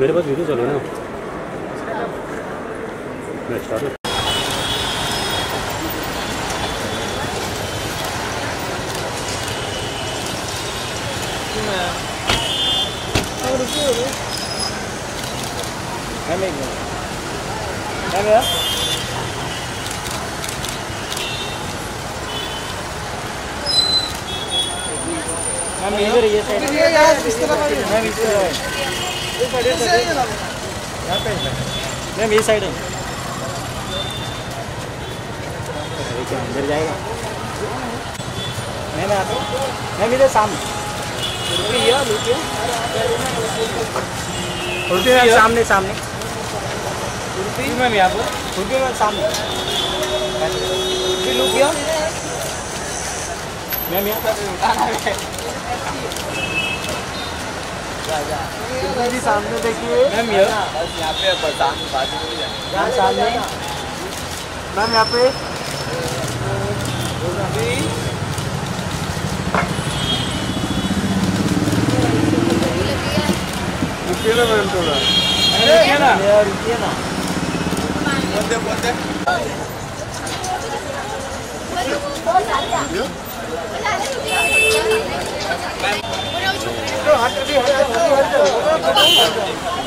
मेरे पास वीडियो चले ना, मैं स्टार्ट मैम ये साइड है, अंदर जाएगा। मैम आप मैम इधर सामने रुपये सामने सामने रुपये मैम यहाँ पर रुपये मैम सामने रुपये लुकिया मैम यहाँ पर जी सामने देखिए मैम यहाँ पे बरसात बाजू में यहाँ सामने मैम यहाँ पे रुकिए ना मैम, थोड़ा रुकिए ना बोलते बोलते ma'am. Hadi hadi hadi hadi hadi